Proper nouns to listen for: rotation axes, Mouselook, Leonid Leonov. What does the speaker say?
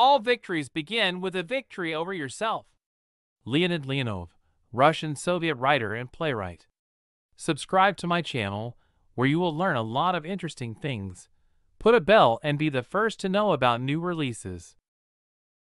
all victories begin with a victory over yourself. Leonid Leonov, Russian Soviet writer and playwright. Subscribe to my channel, where you will learn a lot of interesting things. Put a bell and be the first to know about new releases.